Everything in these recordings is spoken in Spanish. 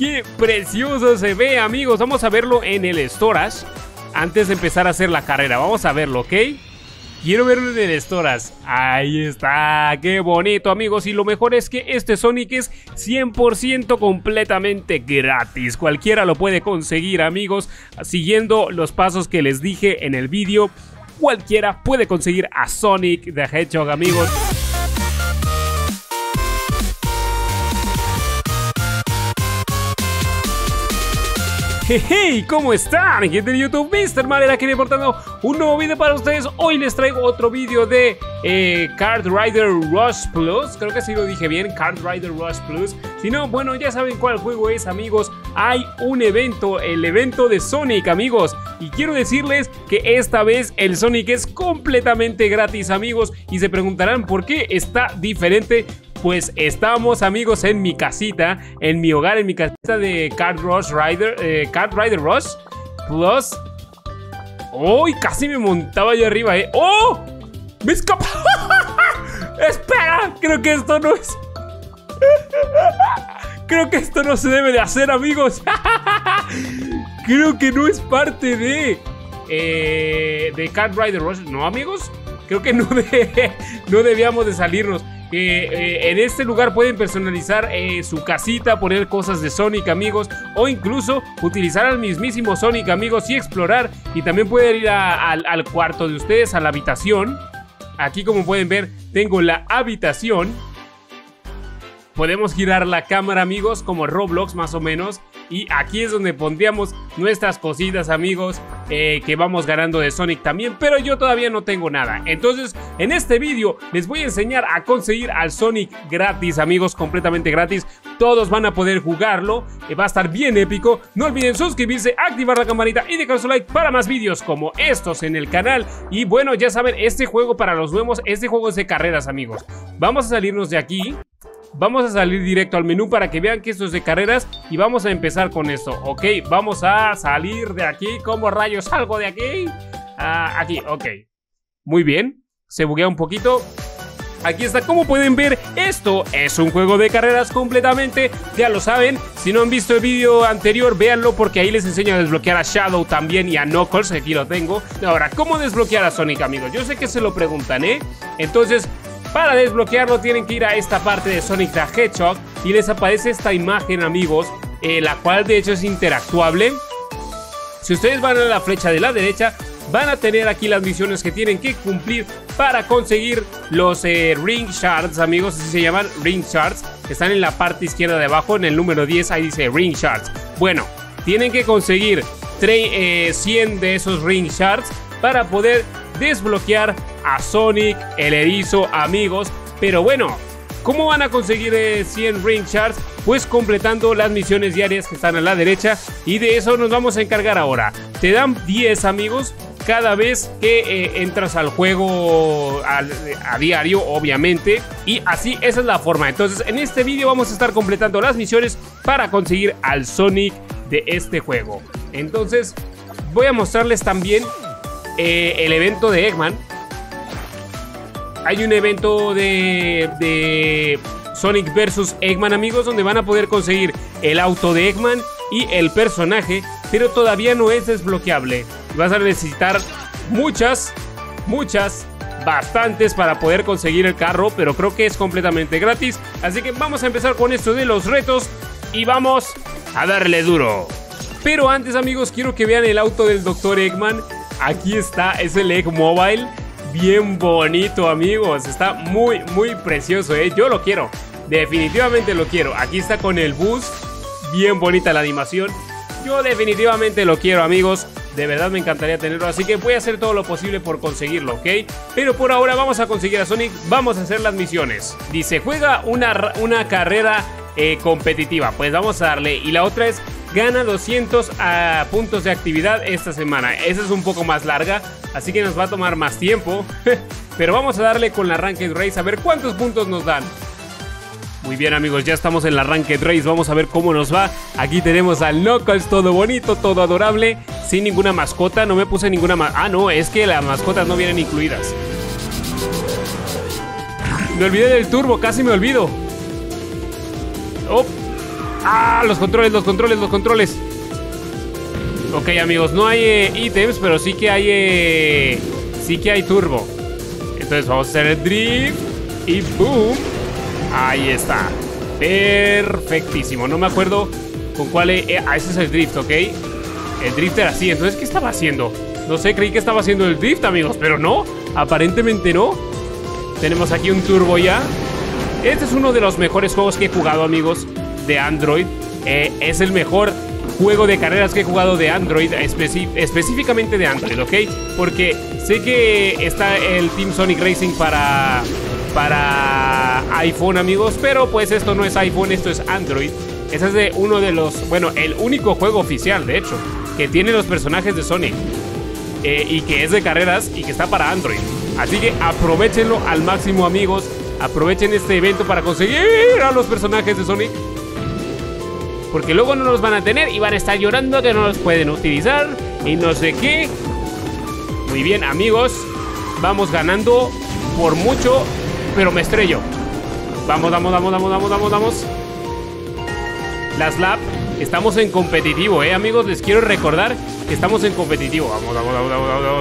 ¡Qué precioso se ve, amigos! Vamos a verlo en el Storage antes de empezar a hacer la carrera. Vamos a verlo, ¿ok? Quiero verlo en el Storage. Ahí está, qué bonito, amigos. Y lo mejor es que este Sonic es 100% completamente gratis. Cualquiera lo puede conseguir, amigos. Siguiendo los pasos que les dije en el vídeo, cualquiera puede conseguir a Sonic the Hedgehog, amigos. ¡Hey! ¿Cómo están, gente de YouTube? Mister Matter aquí reportando un nuevo video para ustedes. Hoy les traigo otro video de KartRider Rush Plus. Creo que sí lo dije bien, KartRider Rush Plus. Si no, bueno, ya saben cuál juego es, amigos. Hay un evento, el evento de Sonic, amigos. Y quiero decirles que esta vez el Sonic es completamente gratis, amigos. Y se preguntarán por qué está diferente. Pues estamos, amigos, en mi casita, en mi hogar, en mi casita de KartRider Rush Plus. ¡Uy! Oh, casi me montaba yo arriba, ¿eh? ¡Oh! ¡Me escapó! ¡Espera! Creo que esto no es... Creo que esto no se debe de hacer, amigos. Creo que no es parte de KartRider Rush. No, amigos, creo que no debíamos de salirnos. En este lugar pueden personalizar su casita, poner cosas de Sonic, amigos, o incluso utilizar al mismísimo Sonic, amigos, y explorar. Y también pueden ir al cuarto de ustedes, a la habitación. Aquí, como pueden ver, tengo la habitación. Podemos girar la cámara, amigos, como Roblox más o menos. Y aquí es donde pondríamos nuestras cositas, amigos, que vamos ganando de Sonic también. Pero yo todavía no tengo nada. Entonces, en este vídeo les voy a enseñar a conseguir al Sonic gratis, amigos, completamente gratis. Todos van a poder jugarlo. Va a estar bien épico. No olviden suscribirse, activar la campanita y dejar su like para más vídeos como estos en el canal. Y bueno, ya saben, este juego para los nuevos, este juego es de carreras, amigos. Vamos a salirnos de aquí. Vamos a salir directo al menú para que vean que esto es de carreras. Y vamos a empezar con esto, ok. Vamos a salir de aquí. ¿Cómo rayos salgo de aquí? Aquí, ok. Muy bien, se buguea un poquito. Aquí está, como pueden ver, esto es un juego de carreras completamente, ya lo saben. Si no han visto el vídeo anterior, véanlo, porque ahí les enseño a desbloquear a Shadow también y a Knuckles, aquí lo tengo. Ahora, ¿cómo desbloquear a Sonic, amigos? Yo sé que se lo preguntan, ¿eh? Entonces, para desbloquearlo tienen que ir a esta parte de Sonic the Hedgehog y les aparece esta imagen, amigos, la cual de hecho es interactuable. Si ustedes van a la flecha de la derecha, van a tener aquí las misiones que tienen que cumplir para conseguir los Ring Shards, amigos. Así se llaman, Ring Shards. Están en la parte izquierda de abajo, en el número 10, ahí dice Ring Shards. Bueno, tienen que conseguir 100 de esos Ring Shards para poder desbloquear a Sonic el erizo, amigos. Pero bueno, ¿cómo van a conseguir 100 Ring Shards? Pues completando las misiones diarias que están a la derecha, y de eso nos vamos a encargar ahora. Te dan 10, amigos, cada vez que entras al juego a diario, obviamente. Y así, esa es la forma. Entonces, en este vídeo vamos a estar completando las misiones para conseguir al Sonic de este juego. Entonces, voy a mostrarles también el evento de Eggman. Hay un evento de Sonic vs Eggman, amigos, donde van a poder conseguir el auto de Eggman y el personaje, pero todavía no es desbloqueable. Vas a necesitar bastantes para poder conseguir el carro, pero creo que es completamente gratis. Así que vamos a empezar con esto de los retos y vamos a darle duro. Pero antes, amigos, quiero que vean el auto del Dr. Eggman. Aquí está, es el Eggmobile. Bien bonito, amigos. Está muy, muy precioso, ¿eh? Yo lo quiero. Definitivamente lo quiero. Aquí está con el bus. Bien bonita la animación. Yo definitivamente lo quiero, amigos. De verdad me encantaría tenerlo. Así que voy a hacer todo lo posible por conseguirlo, ¿ok? Pero por ahora vamos a conseguir a Sonic. Vamos a hacer las misiones. Dice, juega una carrera competitiva. Pues vamos a darle. Y la otra es, gana 200 puntos de actividad esta semana. Esa es un poco más larga, así que nos va a tomar más tiempo. Pero vamos a darle con la Ranked Race, a ver cuántos puntos nos dan. Muy bien, amigos, ya estamos en la Ranked Race. Vamos a ver cómo nos va. Aquí tenemos al Knuckles, todo bonito, todo adorable, sin ninguna mascota. No me puse ninguna mascota. Ah, no, es que las mascotas no vienen incluidas. Me olvidé del turbo, casi me olvido. Oh, ¡Ah! Los controles. Ok, amigos, no hay ítems, pero sí que hay turbo. Entonces vamos a hacer el drift y boom. Ahí está. Perfectísimo. No me acuerdo con cuál... ese es el drift, ¿ok? El drift era así. Entonces, ¿qué estaba haciendo? No sé, creí que estaba haciendo el drift, amigos, pero no. Aparentemente no. Tenemos aquí un turbo ya. Este es uno de los mejores juegos que he jugado, amigos, de Android. Es el mejor juego de carreras que he jugado de Android, específicamente de Android, ¿ok? Porque sé que está el Team Sonic Racing para iPhone, amigos, pero pues esto no es iPhone, esto es Android. Este es de uno de los, bueno, el único juego oficial, de hecho, que tiene los personajes de Sonic y que es de carreras y que está para Android. Así que aprovechenlo al máximo, amigos. Aprovechen este evento para conseguir a los personajes de Sonic, porque luego no los van a tener y van a estar llorando que no los pueden utilizar y no sé qué. Muy bien, amigos. Vamos ganando por mucho, pero me estrello. Vamos. Las lap. Estamos en competitivo, amigos. Les quiero recordar que estamos en competitivo.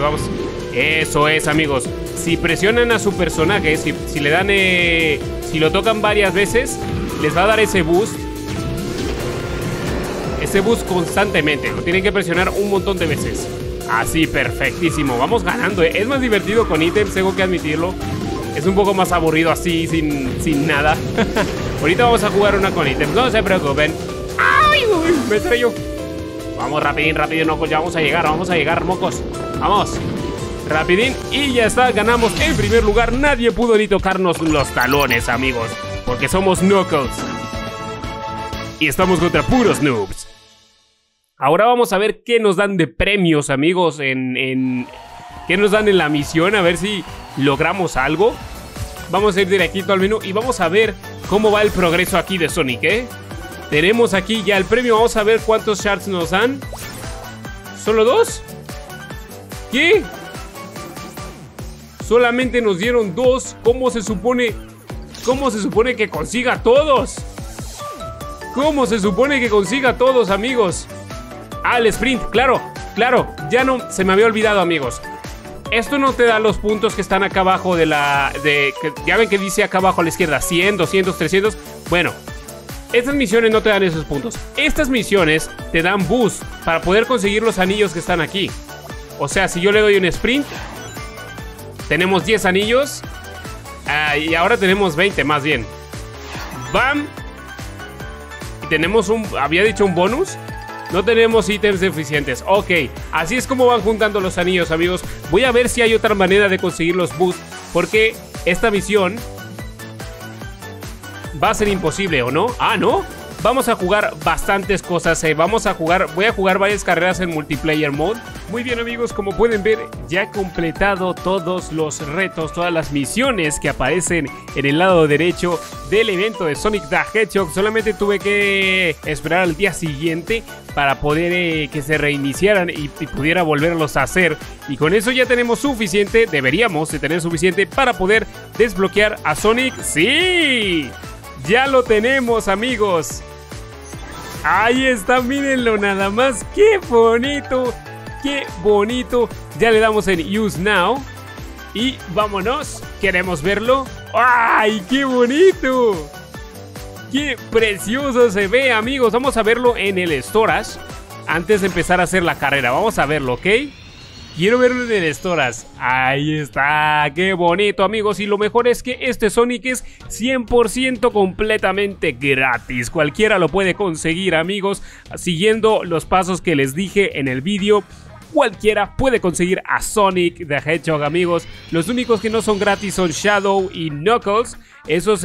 Vamos. Eso es, amigos. Si presionan a su personaje, si le dan... si lo tocan varias veces, les va a dar ese boost. Ese boost constantemente. Lo tienen que presionar un montón de veces. Así, perfectísimo. Vamos ganando, Es más divertido con ítems, tengo que admitirlo. Es un poco más aburrido así, sin nada. Ahorita vamos a jugar una con ítems, no se preocupen. ¡Ay! Uy, me estrelló. Vamos, rapidín, Knuckles. Ya vamos a llegar, mocos. Vamos. Rapidín, y ya está, ganamos en primer lugar. Nadie pudo ni tocarnos los talones, amigos, porque somos Knuckles y estamos contra puros noobs. Ahora vamos a ver qué nos dan de premios, amigos, qué nos dan en la misión, a ver si logramos algo. Vamos a ir directito al menú y vamos a ver cómo va el progreso aquí de Sonic, Tenemos aquí ya el premio, vamos a ver cuántos shards nos dan. ¿Solo dos? ¿Qué? Solamente nos dieron dos. ¿Cómo se supone que consiga todos? ¿Cómo se supone que consiga todos, amigos? Ah, el sprint, claro. Ya no, se me había olvidado, amigos. Esto no te da los puntos que están acá abajo de la... ya ven que dice acá abajo a la izquierda, 100, 200, 300. Bueno, estas misiones no te dan esos puntos. Estas misiones te dan boost para poder conseguir los anillos que están aquí. O sea, si yo le doy un sprint... Tenemos 10 anillos. Y ahora tenemos 20 más bien. ¡Bam! Y tenemos un... Había dicho un bonus. No tenemos ítems deficientes. Ok. Así es como van juntando los anillos, amigos. Voy a ver si hay otra manera de conseguir los boosts, porque esta misión va a ser imposible, ¿o no? ¡Ah, no! Vamos a jugar bastantes cosas, voy a jugar varias carreras en multiplayer mode. Muy bien, amigos, como pueden ver, ya he completado todos los retos, todas las misiones que aparecen en el lado derecho del evento de Sonic the Hedgehog. Solamente tuve que esperar al día siguiente para poder que se reiniciaran y pudiera volverlos a hacer. Y con eso ya tenemos suficiente, deberíamos de tener suficiente para poder desbloquear a Sonic. ¡Sí! ¡Ya lo tenemos, amigos! ¡Ahí está! ¡Mírenlo nada más! ¡Qué bonito! ¡Qué bonito! Ya le damos en Use Now. Y vámonos. ¿Queremos verlo? ¡Ay, qué bonito! ¡Qué precioso se ve, amigos! Vamos a verlo en el Storage antes de empezar a hacer la carrera. Vamos a verlo, ¿ok? Quiero verlo en el Storage. Ahí está. Qué bonito, amigos. Y lo mejor es que este Sonic es 100% completamente gratis. Cualquiera lo puede conseguir, amigos. Siguiendo los pasos que les dije en el vídeo, cualquiera puede conseguir a Sonic the Hedgehog, amigos. Los únicos que no son gratis son Shadow y Knuckles. Esos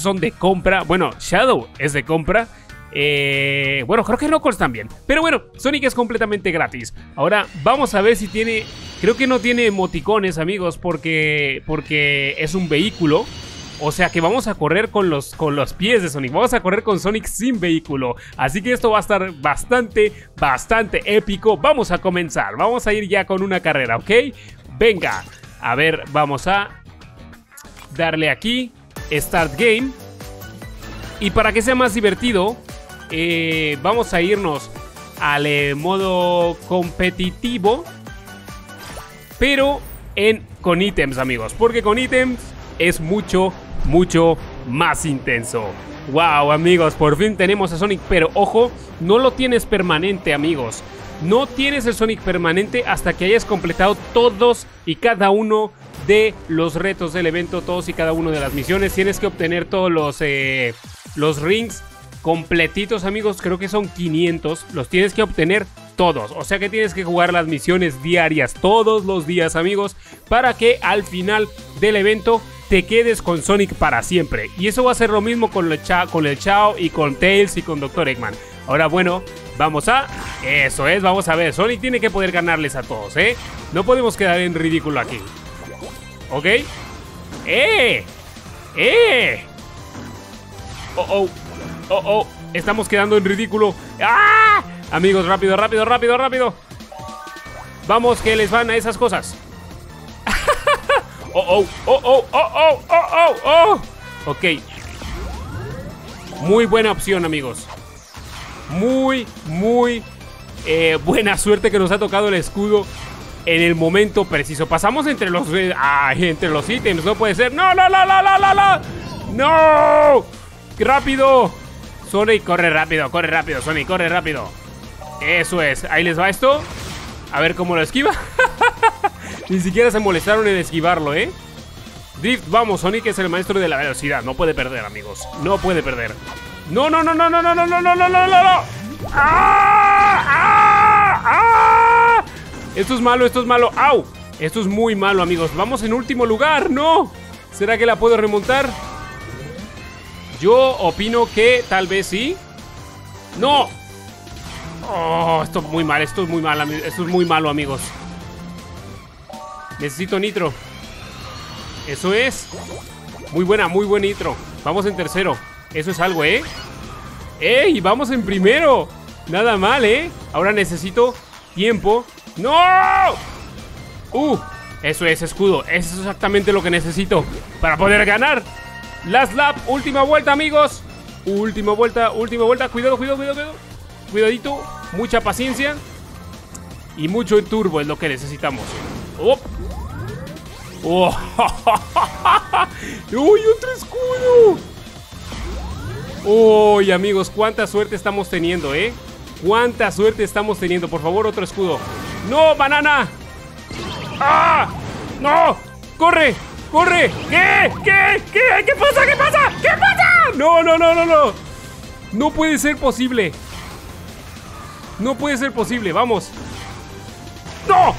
son de compra. Bueno, Shadow es de compra. Bueno, creo que Knuckles también. Pero bueno, Sonic es completamente gratis. Ahora vamos a ver si tiene... Creo que no tiene emoticones, amigos, porque es un vehículo. O sea que vamos a correr con los pies de Sonic. Vamos a correr con Sonic sin vehículo. Así que esto va a estar bastante épico. Vamos a comenzar. Vamos a ir ya con una carrera, ¿ok? Venga. A ver, vamos a darle aquí Start Game. Y para que sea más divertido, vamos a irnos al modo competitivo, pero con ítems, amigos, porque con ítems es mucho más intenso. Wow, amigos, por fin tenemos a Sonic, pero ojo, no lo tienes permanente, amigos. No tienes el Sonic permanente hasta que hayas completado todos y cada uno de los retos del evento, todos y cada uno de las misiones. Tienes que obtener todos los rings completitos, amigos. Creo que son 500, los tienes que obtener todos. O sea que tienes que jugar las misiones diarias todos los días, amigos, para que al final del evento te quedes con Sonic para siempre. Y eso va a ser lo mismo con el Chao y con Tails y con Dr. Eggman. Ahora, bueno, vamos a... Eso es, vamos a ver. Sonic tiene que poder ganarles a todos, ¿eh? No podemos quedar en ridículo aquí. ¿Ok? ¡Oh, oh! ¡Oh, oh! Estamos quedando en ridículo. ¡Ah! Amigos, rápido, rápido, rápido, rápido. Vamos, que les van a esas cosas. ¡Oh, oh, oh, oh, oh, oh, oh, oh! Ok. Muy buena opción, amigos. Muy buena suerte que nos ha tocado el escudo en el momento preciso. Pasamos entre los... ¡Ay! Entre los ítems, no puede ser. ¡No, no, no, no, no, no, no! ¡No! ¡Rápido! Sonic, corre rápido, Sonic, corre rápido. Eso es. Ahí les va esto. A ver cómo lo esquiva. Ni siquiera se molestaron en esquivarlo, ¿eh? Drift, vamos, Sonic es el maestro de la velocidad. No puede perder, amigos. No puede perder. ¡No, no, no, no, no, no, no, no, no, no, no, no! ¡Ah! ¡Ah! ¡Ah! Esto es malo, esto es malo. ¡Au! Esto es muy malo, amigos. Vamos en último lugar, ¿no? ¿Será que la puedo remontar? Yo opino que tal vez sí. ¡No! ¡Oh! Esto es muy mal, esto es muy mal, esto es muy malo, amigos. Necesito nitro. Eso es. Muy buena nitro. Vamos en tercero. Eso es algo, ¿eh? ¡Ey! ¡Vamos en primero! Nada mal, ¿eh? Ahora necesito tiempo. ¡No! Eso es, escudo. Eso es exactamente lo que necesito para poder ganar. Last lap. Última vuelta, amigos. Última vuelta, última vuelta. Cuidado, cuidado, cuidado, cuidado. Cuidadito. Mucha paciencia. Y mucho en turbo es lo que necesitamos. ¡Oh! ¡Oh! ¡Uy, otro escudo! ¡Uy, amigos! ¡Cuánta suerte estamos teniendo, eh! ¡Cuánta suerte estamos teniendo! Por favor, otro escudo. ¡No, banana! ¡Ah! ¡No! ¡Corre! ¡Corre! ¿Qué? ¿Qué? ¿Qué? ¿Qué pasa? ¿Qué pasa? ¿Qué pasa? ¡No, no, no, no, no! ¡No puede ser posible! ¡No puede ser posible! ¡Vamos! ¡No!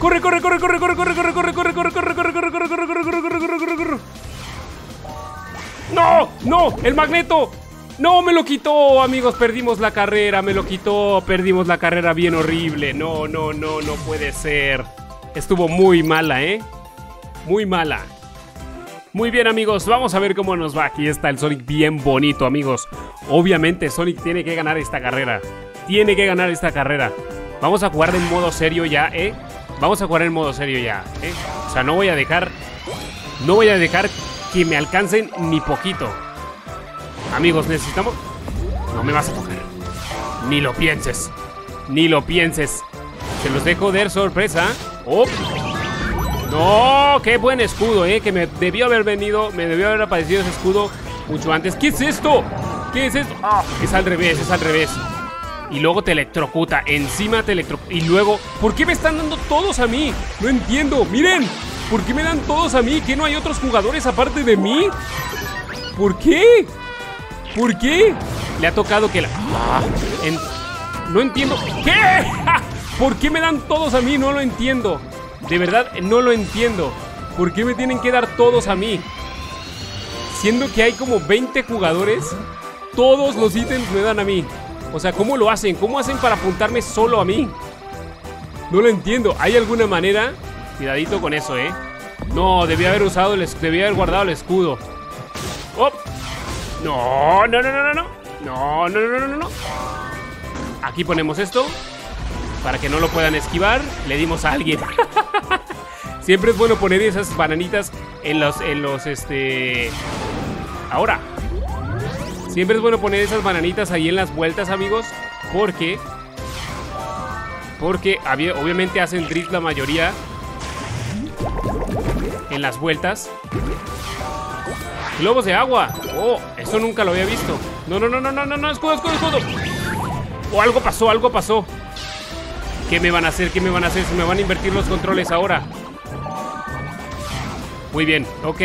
Corre, corre, corre, corre, corre, corre, corre, corre, corre, corre, corre, corre, corre, corre, corre, corre, corre, corre, corre. No, no, el magneto. No, me lo quitó, amigos, perdimos la carrera, me lo quitó, perdimos la carrera bien horrible. No, no, no, no puede ser. Estuvo muy mala, ¿eh? Muy mala. Muy bien, amigos, vamos a ver cómo nos va. Aquí está el Sonic bien bonito, amigos. Obviamente Sonic tiene que ganar esta carrera. Tiene que ganar esta carrera. Vamos a jugar en modo serio ya, ¿eh? Vamos a jugar en modo serio ya, ¿eh? O sea, no voy a dejar que me alcancen ni poquito. Amigos, necesitamos... No me vas a tocar. Ni lo pienses. Ni lo pienses. Se los dejo de sorpresa. ¡Oh! ¡No! ¡Qué buen escudo, eh! Que me debió haber venido... Me debió haber aparecido ese escudo mucho antes. ¿Qué es esto? ¿Qué es esto? ¡Ah! Es al revés, es al revés. Y luego te electrocuta. Encima te electrocuta. Y luego... ¿Por qué me están dando todos a mí? No entiendo. ¡Miren! ¿Por qué me dan todos a mí? ¿Que no hay otros jugadores aparte de mí? ¿Por qué? ¿Por qué? Le ha tocado que la... ¡Ah! No entiendo. ¿Qué? ¿Por qué me dan todos a mí? No lo entiendo. De verdad, no lo entiendo. ¿Por qué me tienen que dar todos a mí? Siendo que hay como 20 jugadores, todos los ítems me dan a mí. O sea, ¿cómo lo hacen? ¿Cómo hacen para apuntarme solo a mí? No lo entiendo. ¿Hay alguna manera? Cuidadito con eso, ¿eh? No, debía haber guardado el escudo. ¡Oh! ¡No, no, no, no, no! ¡No, no, no, no, no, no! Aquí ponemos esto para que no lo puedan esquivar. Le dimos a alguien. Siempre es bueno poner esas bananitas en los... Ahora. Siempre es bueno poner esas bananitas ahí en las vueltas, amigos, porque obviamente hacen drift la mayoría en las vueltas. Globos de agua. Oh, eso nunca lo había visto. No, no, no, no, no, no, no, escudo, escudo, escudo. Oh, algo pasó, algo pasó. ¿Qué me van a hacer? ¿Qué me van a hacer? Se me van a invertir los controles ahora. Muy bien, ok.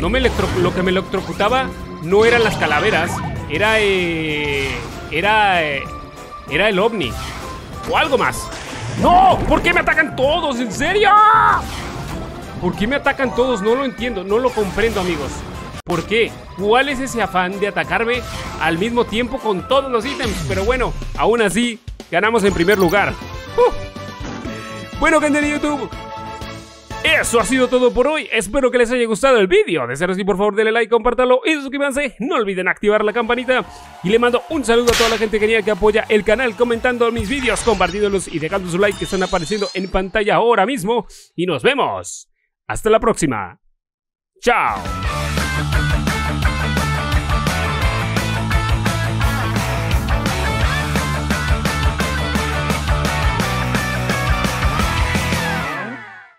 No me lo que me electrocutaba no eran las calaveras. Era el ovni. O algo más. ¡No! ¿Por qué me atacan todos? ¿En serio? ¿Por qué me atacan todos? No lo entiendo, no lo comprendo, amigos. ¿Por qué? ¿Cuál es ese afán de atacarme al mismo tiempo con todos los ítems? Pero bueno, aún así, ganamos en primer lugar. Bueno, gente de YouTube, eso ha sido todo por hoy. Espero que les haya gustado el vídeo. De ser así, por favor, denle like, compártanlo y suscríbanse. No olviden activar la campanita. Y le mando un saludo a toda la gente genial que apoya el canal comentando mis vídeos, compartiéndolos y dejando su like que están apareciendo en pantalla ahora mismo. Y nos vemos. Hasta la próxima. Chao.